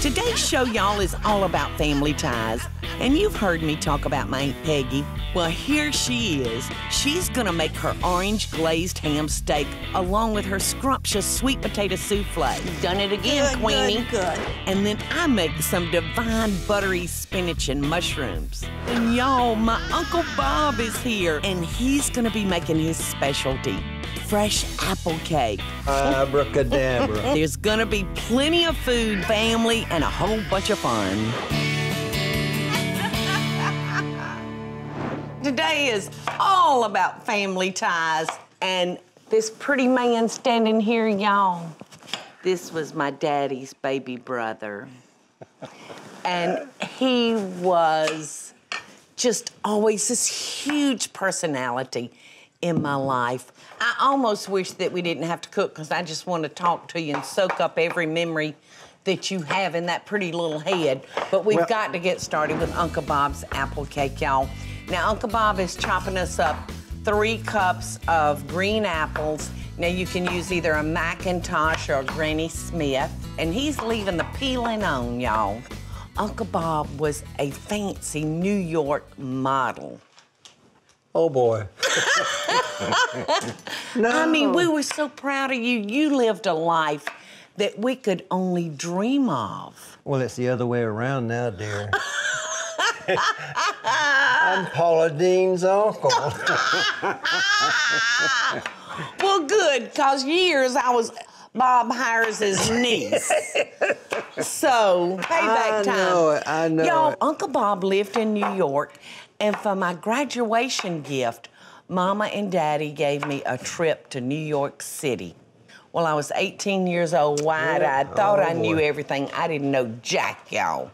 Today's show, y'all, is all about family ties. And you've heard me talk about my Aunt Peggy. Well, here she is. She's gonna make her orange glazed ham steak along with her scrumptious sweet potato souffle. Done it again, good, Queenie. Good. And then I make some divine buttery spinach and mushrooms. And y'all, my Uncle Bob is here, and he's gonna be making his specialty. Fresh apple cake. Abracadabra. There's gonna be plenty of food, family, and a whole bunch of fun. Today is all about family ties, and this pretty man standing here, y'all, this was my daddy's baby brother. And he was just always this huge personality in my life. I almost wish that we didn't have to cook because I just want to talk to you and soak up every memory that you have in that pretty little head. But we've got to get started with Uncle Bob's apple cake, y'all. Now, Uncle Bob is chopping us up 3 cups of green apples. Now, you can use either a Macintosh or a Granny Smith. And he's leaving the peeling on, y'all. Uncle Bob was a fancy New York model. Oh, boy. No. I mean, we were so proud of you. You lived a life that we could only dream of. Well, it's the other way around now, dear. I'm Paula Deen's uncle. Well, good, because years I was Bob hires his niece. So, payback time. I know it, I know it. Y'all, Uncle Bob lived in New York, and for my graduation gift, Mama and Daddy gave me a trip to New York City. Well, I was 18 years old, wide-eyed, thought I knew everything. I didn't know jack, y'all.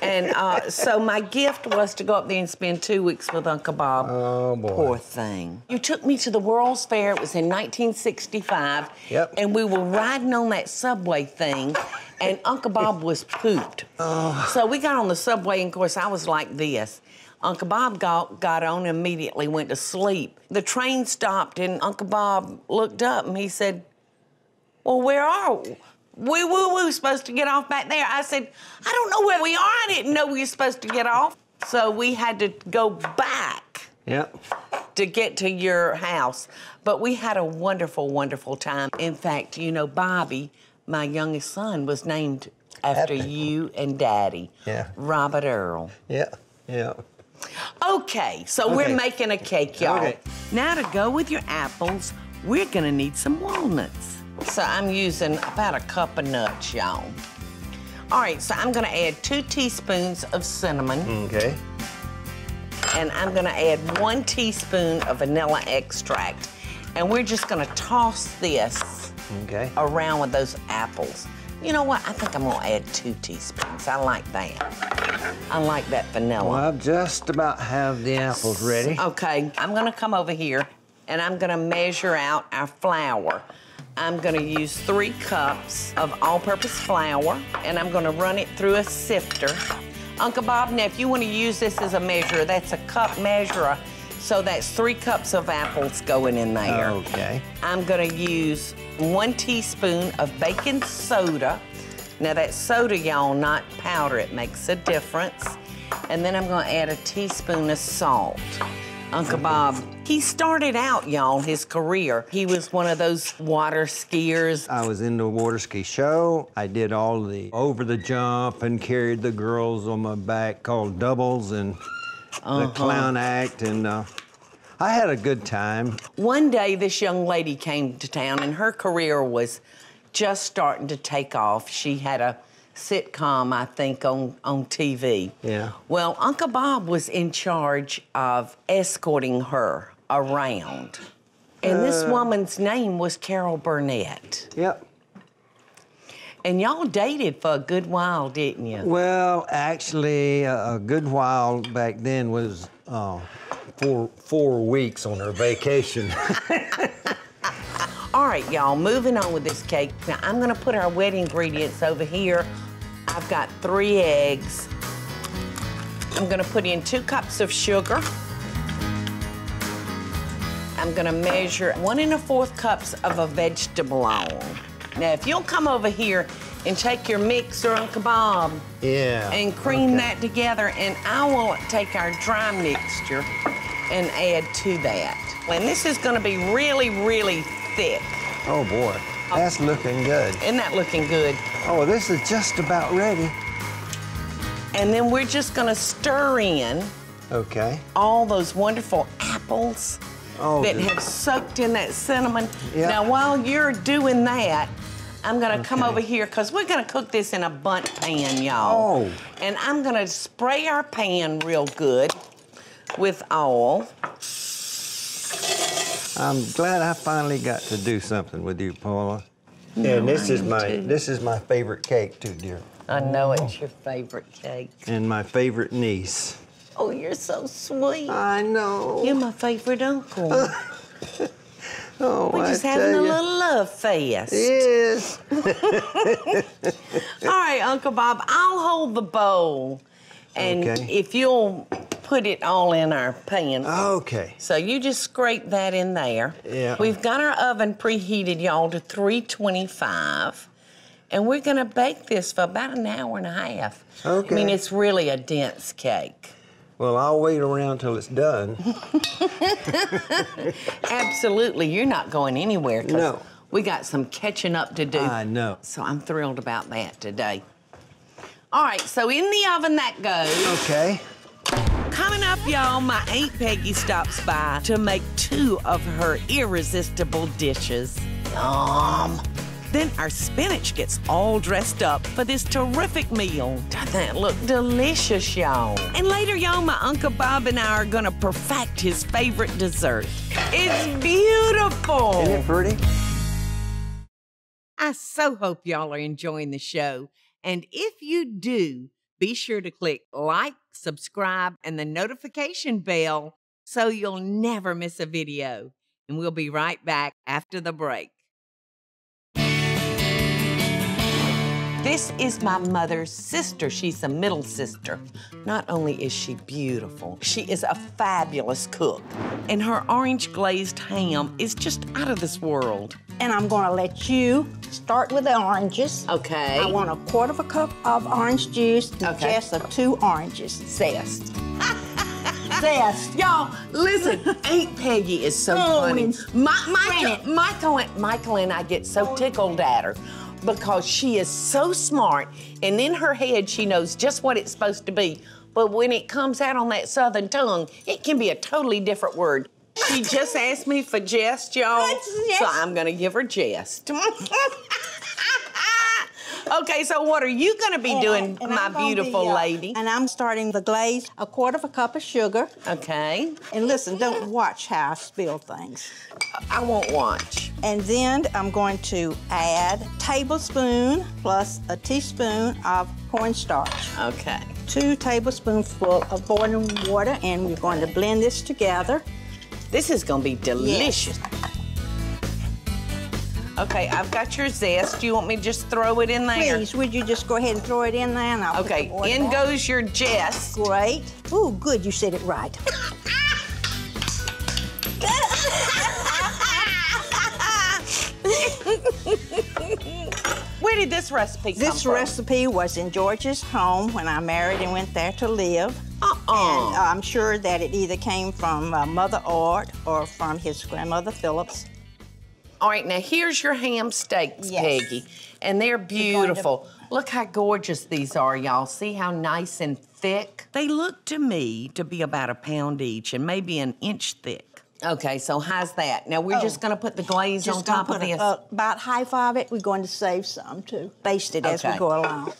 And so my gift was to go up there and spend 2 weeks with Uncle Bob. Oh, boy. Poor thing. You took me to the World's Fair. It was in 1965. Yep. And we were riding on that subway thing, and Uncle Bob was pooped. Oh. So we got on the subway, and, of course, I was like this. Uncle Bob got on and immediately went to sleep. The train stopped, and Uncle Bob looked up, and he said, "Well, where are we? We were supposed to get off back there." I said, "I don't know where we are. I didn't know we were supposed to get off." So we had to go back to get to your house. But we had a wonderful, wonderful time. In fact, you know, Bobby, my youngest son, was named after you and Daddy. Yeah. Robert Earl. Yeah, yeah. Okay, so we're making a cake, y'all. Okay. Now to go with your apples, we're gonna need some walnuts. So I'm using about 1 cup of nuts, y'all. All right, so I'm gonna add 2 teaspoons of cinnamon. Okay. And I'm gonna add 1 teaspoon of vanilla extract. And we're just gonna toss this around with those apples. You know what? I think I'm gonna add 2 teaspoons. I like that. I like that vanilla. Well, I just about have the apples ready. Okay, I'm gonna come over here and I'm gonna measure out our flour. I'm gonna use 3 cups of all-purpose flour and I'm gonna run it through a sifter. Uncle Bob, now if you wanna use this as a measurer, that's a cup measurer. So that's 3 cups of apples going in there. Okay. I'm gonna use 1 teaspoon of baking soda. Now that soda, y'all, not powder, it makes a difference. And then I'm gonna add 1 teaspoon of salt. Uncle Bob, he started out, y'all, his career. He was one of those water skiers. I was in the water ski show. I did all the over the jump and carried the girls on my back called doubles and the clown act, and I had a good time. One day, this young lady came to town, and her career was just starting to take off. She had a sitcom, I think, on TV. Yeah. Well, Uncle Bob was in charge of escorting her around, and this woman's name was Carol Burnett. Yep. And y'all dated for a good while, didn't you? Well, actually, a good while back then was four weeks on her vacation. All right, y'all, moving on with this cake. Now, I'm gonna put our wet ingredients over here. I've got 3 eggs. I'm gonna put in 2 cups of sugar. I'm gonna measure 1 1/4 cups of a vegetable oil. Now, if you'll come over here and take your mixer, Uncle Bob. Yeah. And cream that together, and I will take our dry mixture and add to that. And this is gonna be really, really thick. Oh boy, that's looking good. Isn't that looking good? Oh, this is just about ready. And then we're just gonna stir in all those wonderful apples that have soaked in that cinnamon. Yep. Now, while you're doing that, I'm gonna come over here, because we're gonna cook this in a bundt pan, y'all. Oh. And I'm gonna spray our pan real good with oil. I'm glad I finally got to do something with you, Paula. Yeah, and this is my favorite cake too, dear. I know it's your favorite cake. And my favorite niece. Oh, you're so sweet. I know. You're my favorite uncle. We're just having a little love fest. Yes. All right, Uncle Bob, I'll hold the bowl. And if you'll put it all in our pan. Okay. So you just scrape that in there. Yeah. We've got our oven preheated, y'all, to 325. And we're gonna bake this for about an hour and a half. Okay. I mean, it's really a dense cake. Well, I'll wait around till it's done. Absolutely, you're not going anywhere. No. We got some catching up to do. I know. So I'm thrilled about that today. All right, so in the oven that goes. Okay. Coming up, y'all, my Aunt Peggy stops by to make two of her irresistible dishes. Yum. Then our spinach gets all dressed up for this terrific meal. Doesn't that look delicious, y'all? And later, y'all, my Uncle Bob and I are gonna perfect his favorite dessert. It's beautiful. Isn't it pretty? I so hope y'all are enjoying the show. And if you do, be sure to click like, subscribe, and the notification bell so you'll never miss a video. And we'll be right back after the break. This is my mother's sister. She's a middle sister. Not only is she beautiful, she is a fabulous cook. And her orange glazed ham is just out of this world. And I'm gonna let you start with the oranges. Okay. I want 1/4 cup of orange juice, the zest of 2 oranges. Zest. Zest. Y'all, listen, Aunt Peggy is so funny. Michael and I get so tickled at her, because she is so smart, and in her head she knows just what it's supposed to be. But when it comes out on that southern tongue, it can be a totally different word. She just asked me for jest, y'all, so I'm gonna give her jest. Okay, so what are you gonna be doing, my beautiful lady? And I'm starting the glaze, 1/4 cup of sugar. Okay. And listen, don't watch how I spill things. I won't watch. And then I'm going to add 1 tablespoon plus 1 teaspoon of cornstarch. Okay. 2 tablespoonfuls of boiling water, and we're going to blend this together. This is gonna be delicious. Yes. Okay, I've got your zest. Do you want me to just throw it in there? Please, would you just go ahead and throw it in there? And I'll in goes your jest. Great. Ooh, good, you said it right. Where did this recipe come from? This recipe was in George's home when I married and went there to live. And I'm sure that it either came from Mother Art or from his grandmother, Phillips. All right, now here's your ham steaks, Peggy. And they're beautiful. Look how gorgeous these are, y'all. See how nice and thick? They look to me to be about 1 pound each and maybe 1 inch thick. Okay, so how's that? Now we're just gonna put the glaze on top of this. About half of it. We're going to save some too. Baste it as we go along.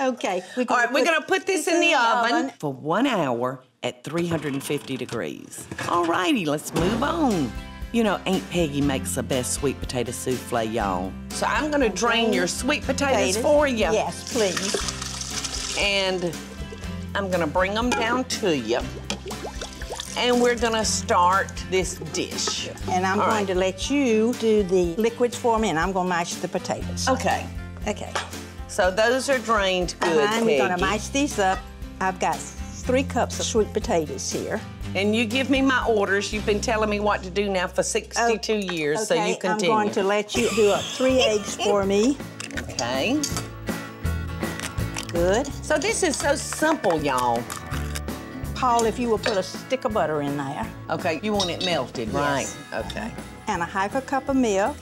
Okay. All right, we're gonna put this in the oven for 1 hour at 350 degrees. All righty, let's move on. You know, Aunt Peggy makes the best sweet potato souffle, y'all. So I'm gonna drain your sweet potatoes for you. Yes, please. And I'm gonna bring them down to you. And we're gonna start this dish. And I'm going to let you do the liquids for me, and I'm gonna mash the potatoes. Okay. Okay. So those are drained good, Peggy. I'm gonna mash these up. I've got 3 cups of sweet potatoes here. And you give me my orders. You've been telling me what to do now for 62 years, so you continue. I'm going to let you do 3 eggs for me. Okay. Good. So this is so simple, y'all. Paul, if you will put a stick of butter in there. Okay, you want it melted, right? Yes. Okay. And 1/2 cup of milk.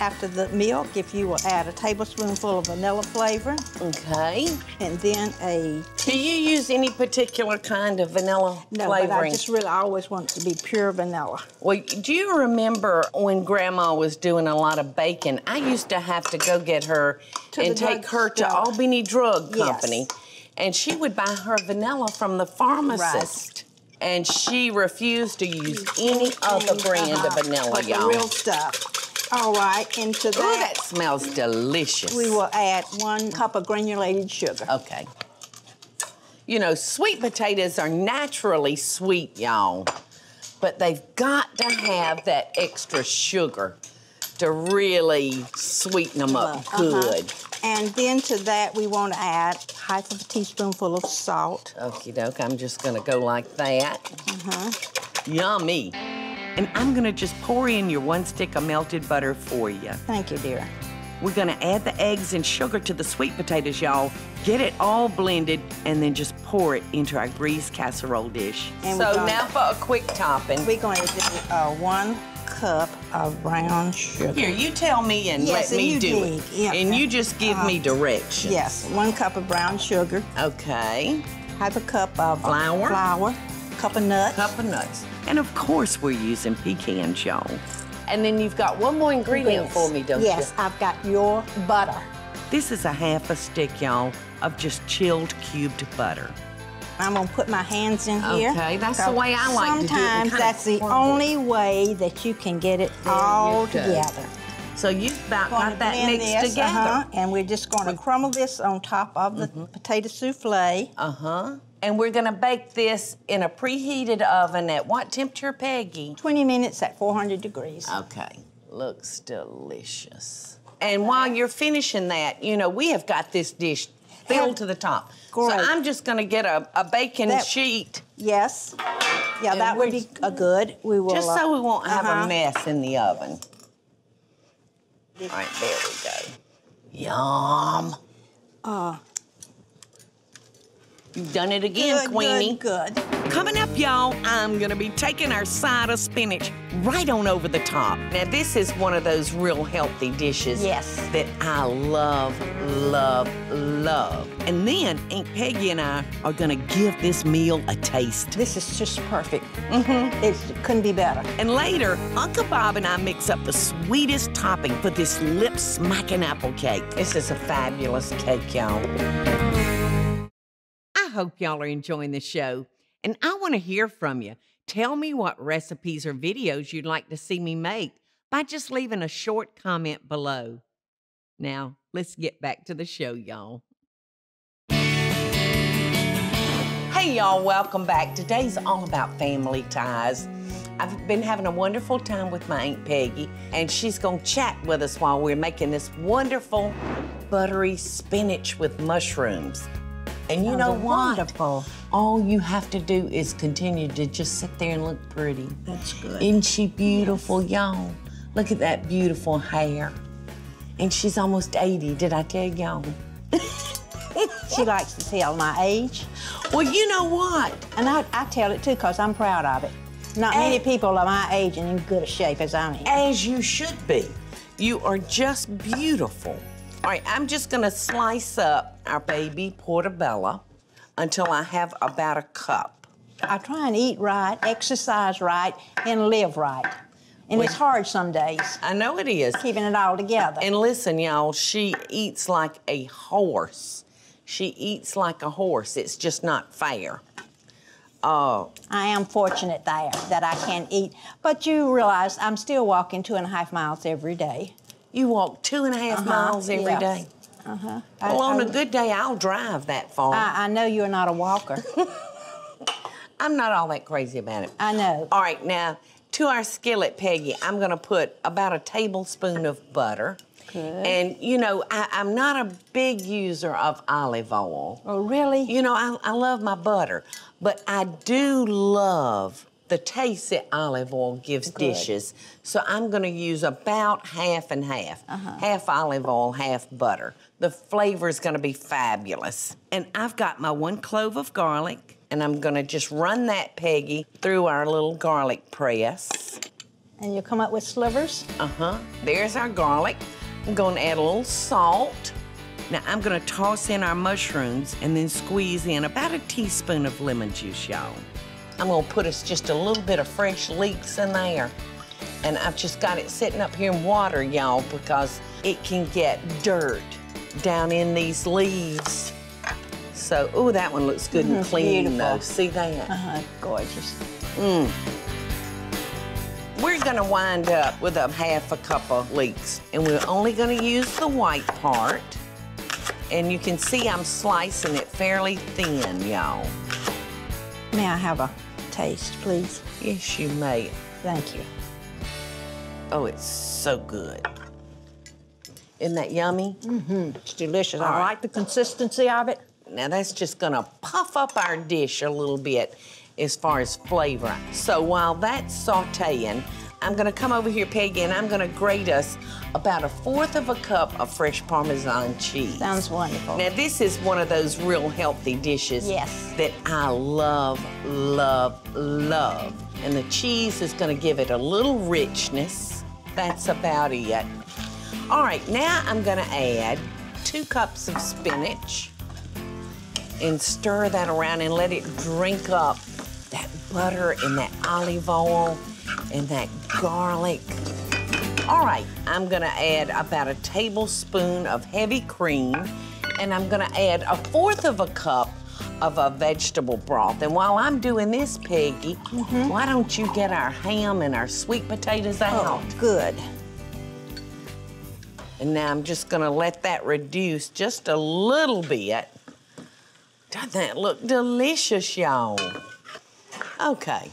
After the milk, if you will add a tablespoonful of vanilla flavor. Okay. And then a... Do you use any particular kind of vanilla flavoring? No, but I just really always want it to be pure vanilla. Well, do you remember when Grandma was doing a lot of baking? I used to have to go get her and take her to Albany Drug Company. Yes. And she would buy her vanilla from the pharmacist. Right. And she refused to use any other brand of vanilla, y'all. The real stuff. All right, into that. Oh, that smells delicious. We will add 1 cup of granulated sugar. Okay. You know, sweet potatoes are naturally sweet, y'all, but they've got to have that extra sugar to really sweeten them up good. And then to that, we want to add 1/2 teaspoonful of salt. Okie doke, I'm just gonna go like that. Yummy. And I'm gonna just pour in your 1 stick of melted butter for you. Thank you, dear. We're gonna add the eggs and sugar to the sweet potatoes, y'all. Get it all blended and then just pour it into our greased casserole dish. And so now for a quick topping. We're gonna do 1 cup of brown sugar. Here, you tell me and let me do it. Yep. And you just give me directions. Yes, 1 cup of brown sugar. Okay. 1/2 cup of flour. Cup of nuts. And of course we're using pecans, y'all. And then you've got one more ingredient for me, don't you? Yes, I've got your butter. This is 1/2 stick, y'all, of just chilled cubed butter. I'm gonna put my hands in here. Okay, that's the way I like to do it. Sometimes that's the only way that you can get it all together. So you've about got that mixed together. And we're just gonna crumble this on top of the potato souffle. And we're gonna bake this in a preheated oven at what temperature, Peggy? 20 minutes at 400 degrees. Okay, looks delicious. And while you're finishing that, you know, we have got this dish filled to the top. Great. So I'm just gonna get a baking sheet. Yes, yeah, and that would be good. We will just so we won't have a mess in the oven. All right, there we go. Yum. You've done it again, Queenie. Good. Coming up, y'all, I'm gonna be taking our side of spinach right on over the top. Now, this is one of those real healthy dishes that I love, love. And then Aunt Peggy and I are gonna give this meal a taste. This is just perfect. It couldn't be better. And later, Uncle Bob and I mix up the sweetest topping for this lip-smacking apple cake. This is a fabulous cake, y'all. I hope y'all are enjoying the show, and I want to hear from you. Tell me what recipes or videos you'd like to see me make by just leaving a short comment below. Now, let's get back to the show, y'all. Hey, y'all, welcome back. Today's all about family ties. I've been having a wonderful time with my Aunt Peggy, and she's gonna chat with us while we're making this wonderful buttery spinach with mushrooms. And you know what? Wonderful. All you have to do is continue to just sit there and look pretty. That's good. Isn't she beautiful, y'all? Look at that beautiful hair. And she's almost 80, did I tell y'all? She likes to tell my age. Well, you know what? And I tell it too, because I'm proud of it. Not many people are my age and in good a shape as I am. As you should be. You are just beautiful. All right, I'm just gonna slice up our baby portobello until I have about 1 cup. I try and eat right, exercise right, and live right. And it's hard some days. I know it is. Keeping it all together. And listen, y'all, she eats like a horse. She eats like a horse. It's just not fair. Oh. I am fortunate there that I can eat. But you realize I'm still walking 2.5 miles every day. You walk 2.5 miles every day. Well, on a good day, I'll drive that far. I know you're not a walker. I'm not all that crazy about it. I know. All right, now, to our skillet, Peggy, I'm gonna put about 1 tablespoon of butter. Good. And, you know, I'm not a big user of olive oil. Oh, really? You know, I love my butter, but I do love the taste that olive oil gives dishes. So I'm gonna use about half and half. Half olive oil, half butter. The flavor's gonna be fabulous. And I've got my 1 clove of garlic, and I'm gonna just run that, Peggy, through our little garlic press. And you'll come up with slivers? Uh-huh. There's our garlic. I'm gonna add a little salt. Now, I'm gonna toss in our mushrooms and then squeeze in about a teaspoon of lemon juice, y'all. I'm gonna put us just a little bit of fresh leeks in there. And I've just got it sitting up here in water, y'all, because it can get dirt down in these leaves. So, ooh, that one looks good and clean, beautiful. Though. See that? Uh-huh, gorgeous. Mm. We're gonna wind up with a 1/2 cup of leeks, and we're only gonna use the white part. And you can see I'm slicing it fairly thin, y'all. May I have a taste, please? Yes, you may. Thank you. Oh, it's so good. Isn't that yummy? Mm-hmm. It's delicious. I like the consistency of it. Now, that's just gonna puff up our dish a little bit as far as flavor. So while that's sauteing, I'm gonna come over here, Peggy, and I'm gonna grate us about 1/4 cup of fresh Parmesan cheese. Sounds wonderful. Now, this is one of those real healthy dishes that I love, love. And the cheese is gonna give it a little richness. That's about it. All right, now I'm gonna add 2 cups of spinach and stir that around and let it drink up that butter and that olive oil and that garlic. All right, I'm gonna add about 1 tablespoon of heavy cream, and I'm gonna add 1/4 cup of a vegetable broth. And while I'm doing this, Peggy, why don't you get our ham and our sweet potatoes out? Oh, good. And now I'm just gonna let that reduce just a little bit. Doesn't that look delicious, y'all? Okay.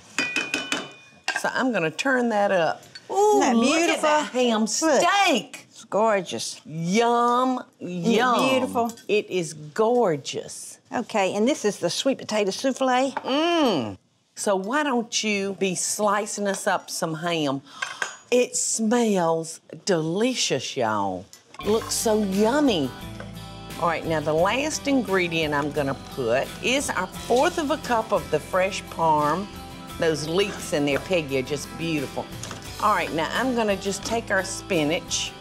So I'm gonna turn that up. Ooh, that beautiful look at that ham steak. It's gorgeous. Yum, yum. Isn't it beautiful? It is gorgeous. Okay, and this is the sweet potato souffle. Mmm. So why don't you be slicing us up some ham? It smells delicious, y'all. Looks so yummy. All right, now the last ingredient I'm gonna put is our 1/4 cup of the fresh parm. Those leeks in there, Peggy, are just beautiful. All right, now I'm gonna just take our spinach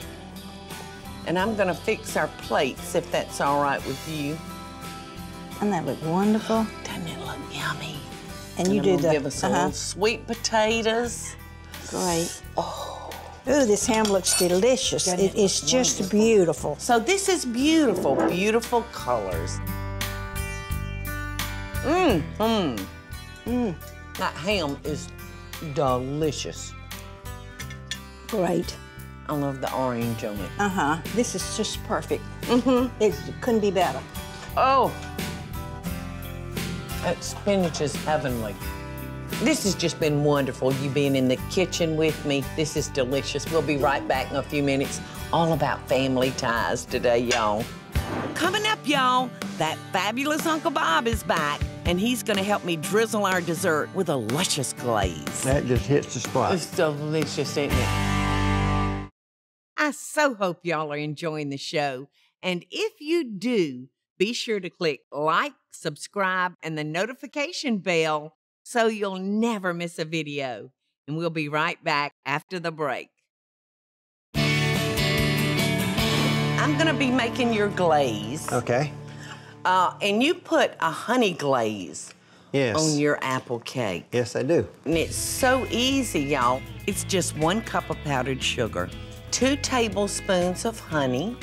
and I'm gonna fix our plates, if that's all right with you. Doesn't that look wonderful? Doesn't it look yummy? And you do the... give us some sweet potatoes. Great. Oh. Ooh, this ham looks delicious. It's just beautiful. So this is beautiful, beautiful colors. Mmm, mmm, mmm. That ham is delicious. Great. I love the orange on it. Uh-huh. This is just perfect. Mm-hmm. It couldn't be better. Oh. That spinach is heavenly. This has just been wonderful, you being in the kitchen with me. This is delicious. We'll be right back in a few minutes. All about family ties today, y'all. Coming up, y'all, that fabulous Uncle Bob is back, and he's going to help me drizzle our dessert with a luscious glaze. That just hits the spot. It's delicious, isn't it? I so hope y'all are enjoying the show. And if you do, be sure to click like, subscribe, and the notification bell so you'll never miss a video. And we'll be right back after the break. I'm gonna be making your glaze. Okay. And you put a honey glaze on your apple cake. Yes, I do. And it's so easy, y'all. It's just 1 cup of powdered sugar, 2 tablespoons of honey.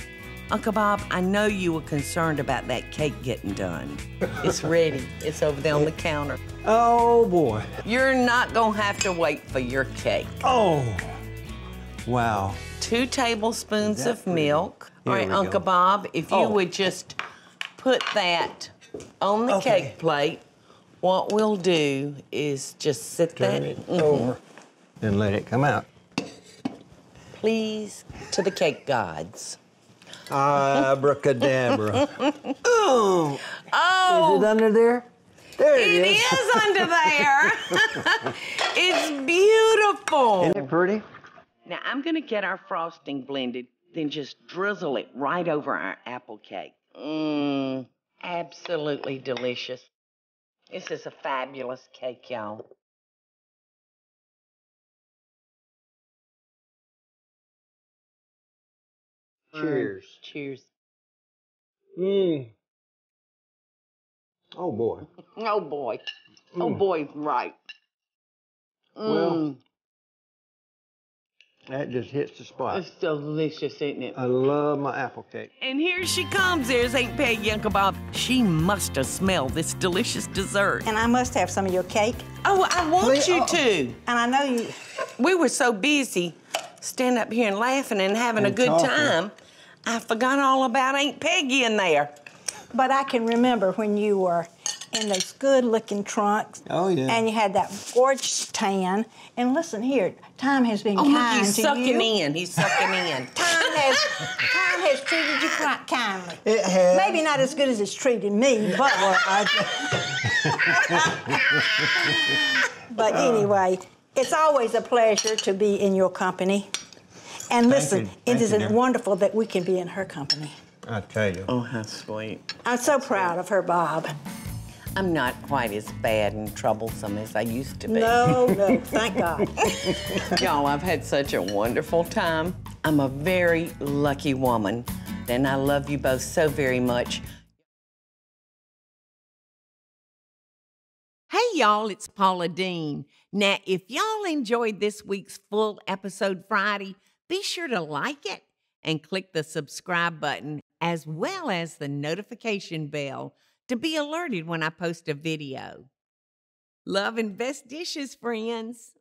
Uncle Bob, I know you were concerned about that cake getting done. It's ready. It's over there on the counter. Oh, boy. You're not gonna have to wait for your cake. Oh, wow. 2 tablespoons of milk. All right, Uncle Bob, if you would just put that on the cake plate, what we'll do is just sit that over and let it come out. Please, to the cake gods. Abracadabra. Oh! Oh! Is it under there? There it is. It is under there. It's beautiful. Isn't it pretty? Now, I'm going to get our frosting blended. Then just drizzle it right over our apple cake. Mmm, absolutely delicious. This is a fabulous cake, y'all. Cheers. Cheers. Mmm. Oh, boy. Oh, boy. Mm. Oh, boy's right. Mm. Well, that just hits the spot. It's delicious, isn't it? I love my apple cake. And here she comes. There's Aunt Peggy, Uncle Bob. She must have smelled this delicious dessert. And I must have some of your cake. Oh, I want you to. And I know you... We were so busy standing up here and laughing and having a good time, I forgot all about Aunt Peggy in there. But I can remember when you were in those good-looking trunks. Oh, yeah. And you had that gorgeous tan. And listen here, time has been kind to you. Oh, he's sucking in. He's sucking in. Time has treated you quite kindly. It has. Maybe not as good as it's treated me, but... But anyway, it's always a pleasure to be in your company. And listen, it is wonderful that we can be in her company. I tell you. Oh, how sweet. I'm so proud of her, Bob. I'm not quite as bad and troublesome as I used to be. No, no, thank God. Y'all, I've had such a wonderful time. I'm a very lucky woman, and I love you both so very much. Hey, y'all, it's Paula Deen. Now, if y'all enjoyed this week's full episode Friday, be sure to like it and click the subscribe button as well as the notification bell to be alerted when I post a video. Love and best dishes, friends.